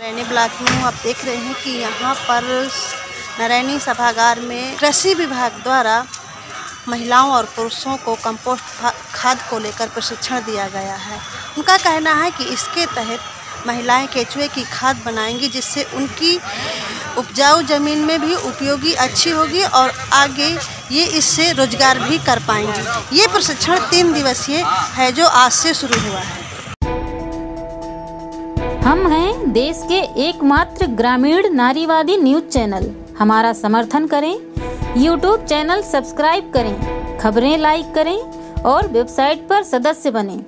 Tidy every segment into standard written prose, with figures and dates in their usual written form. Naraini block में आप देख रहे हैं कि यहाँ पर नरैनी सभागार में कृषि विभाग द्वारा महिलाओं और पुरुषों को कंपोस्ट खाद को लेकर प्रशिक्षण दिया गया है। उनका कहना है कि इसके तहत महिलाएं केचुए की खाद बनाएंगी, जिससे उनकी उपजाऊ जमीन में भी उपयोगी अच्छी होगी और आगे ये इससे रोजगार भी कर पाएंगी। ये प्रशिक्षण 3 दिवसीय है जो आज से शुरू हुआ है। हम हैं देश के एकमात्र ग्रामीण नारीवादी न्यूज चैनल। हमारा समर्थन करें, यूट्यूब चैनल सब्सक्राइब करें, खबरें लाइक करें और वेबसाइट पर सदस्य बनें।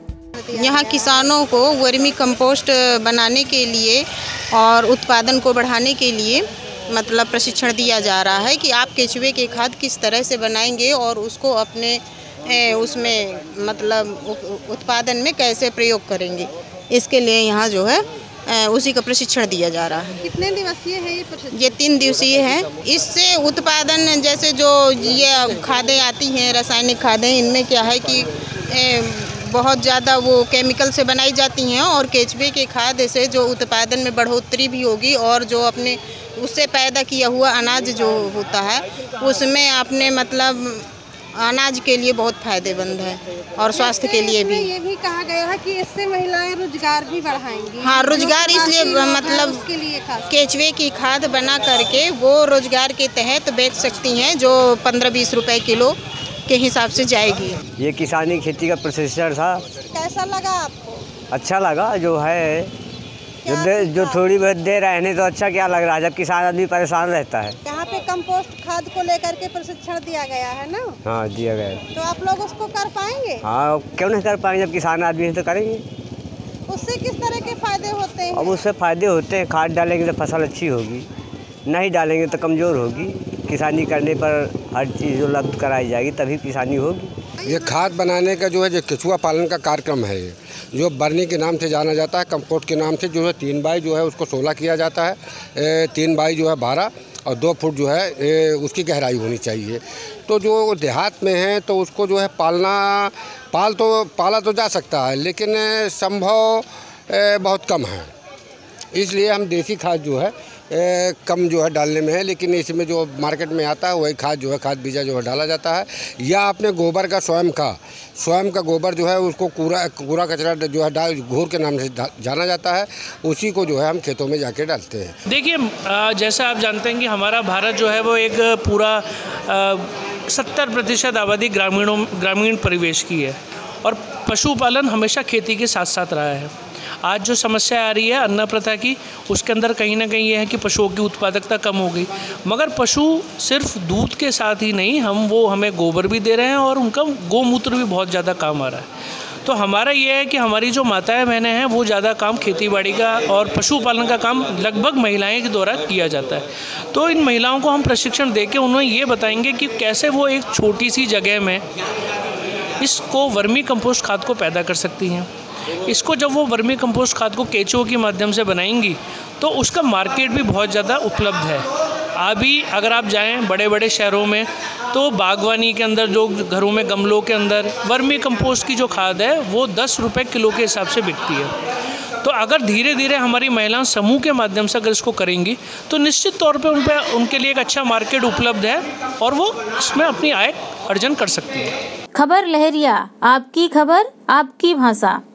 यहाँ किसानों को वर्मी कंपोस्ट बनाने के लिए और उत्पादन को बढ़ाने के लिए मतलब प्रशिक्षण दिया जा रहा है कि आप केचुए के खाद किस तरह से बनाएंगे और उसको अपने उसमें मतलब उत्पादन में कैसे प्रयोग करेंगे। इसके लिए यहाँ जो है उसी का प्रशिक्षण दिया जा रहा है। कितने दिवसीय है ये प्रशिक्षण? ये 3 दिवसीय है। इससे उत्पादन जैसे जो ये खादें आती हैं, रासायनिक खादें, इनमें क्या है कि बहुत ज़्यादा वो केमिकल से बनाई जाती हैं और केचुए के खाद से जो उत्पादन में बढ़ोतरी भी होगी और जो अपने उससे पैदा किया हुआ अनाज जो होता है उसमें आपने मतलब अनाज के लिए बहुत फायदेमंद है और स्वास्थ्य के लिए भी। ये भी कहा गया है कि इससे महिलाएं रोजगार भी बढ़ाएंगी। हाँ, रोजगार इसलिए मतलब केचुए की खाद बना करके वो रोजगार के तहत बेच सकती हैं जो 15-20 रुपए किलो के हिसाब से जाएगी। ये किसानी खेती का प्रशिक्षण था। कैसा लगा आपको? अच्छा लगा। जो है जो थोड़ी बहुत देर रहने तो अच्छा क्या लग रहा है, जब किसान आदमी परेशान रहता है। यहाँ पे कंपोस्ट खाद को लेकर के प्रशिक्षण दिया गया है ना? हाँ, दिया गया। तो आप लोग उसको कर पाएंगे? हाँ, क्यों नहीं कर पाएंगे, जब किसान आदमी है तो करेंगे। उससे किस तरह के फायदे होते हैं? अब उससे फायदे होते हैं, खाद डालेंगे तो फसल अच्छी होगी, नहीं डालेंगे तो कमजोर होगी। किसानी करने पर हर चीज़ उपलब्ध कराई जाएगी तभी किसानी होगी। ये खाद बनाने का जो है जो केचुआ पालन का कार्यक्रम है, ये जो बर्नी के नाम से जाना जाता है, कंपोस्ट के नाम से, जो है 3 बाई जो है उसको 16 किया जाता है, 3 बाई जो है 12 और 2 फुट जो है उसकी गहराई होनी चाहिए। तो जो देहात में है तो उसको जो है पाला तो जा सकता है, लेकिन संभव बहुत कम है। इसलिए हम देसी खाद जो है कम जो है डालने में है, लेकिन इसमें जो मार्केट में आता है वही खाद जो है खाद बीजा जो है डाला जाता है, या अपने गोबर का स्वयं का गोबर जो है उसको कूड़ा कचरा जो है डाल घोर के नाम से जाना जाता है, उसी को जो है हम खेतों में जाके डालते हैं। देखिए, जैसा आप जानते हैं कि हमारा भारत जो है वो एक पूरा 70% आबादी ग्रामीण परिवेश की है और पशुपालन हमेशा खेती के साथ साथ रहा है। आज जो समस्या आ रही है अन्न प्रथा की, उसके अंदर कहीं ना कहीं यह है कि पशुओं की उत्पादकता कम हो गई, मगर पशु सिर्फ दूध के साथ ही नहीं, हमें गोबर भी दे रहे हैं और उनका गोमूत्र भी बहुत ज़्यादा काम आ रहा है। तो हमारा यह है कि हमारी जो माताएं बहनें हैं वो ज़्यादा काम खेतीबाड़ी का और पशुपालन का काम लगभग महिलाएं के द्वारा किया जाता है। तो इन महिलाओं को हम प्रशिक्षण दे के उन्हें ये बताएंगे कि कैसे वो एक छोटी सी जगह में इसको वर्मी कंपोस्ट खाद को पैदा कर सकती हैं। इसको जब वो वर्मी कंपोस्ट खाद को केचुओं के माध्यम से बनाएंगी तो उसका मार्केट भी बहुत ज़्यादा उपलब्ध है। अभी अगर आप जाएं बड़े बड़े शहरों में तो बागवानी के अंदर जो घरों में गमलों के अंदर वर्मी कंपोस्ट की जो खाद है वो 10 रुपये किलो के हिसाब से बिकती है। तो अगर धीरे धीरे हमारी महिलाएं समूह के माध्यम से अगर इसको करेंगी तो निश्चित तौर पर उनके लिए एक अच्छा मार्केट उपलब्ध है और वो इसमें अपनी आय अर्जन कर सकती है। खबर लहरिया, आपकी खबर आपकी भाषा।